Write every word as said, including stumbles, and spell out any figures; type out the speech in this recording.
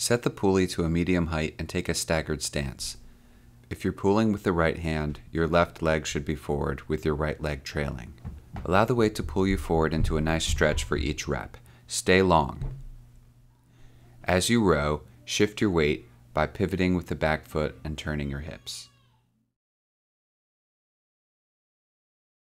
Set the pulley to a medium height and take a staggered stance. If you're pulling with the right hand, your left leg should be forward with your right leg trailing. Allow the weight to pull you forward into a nice stretch for each rep. Stay long. As you row, shift your weight by pivoting with the back foot and turning your hips.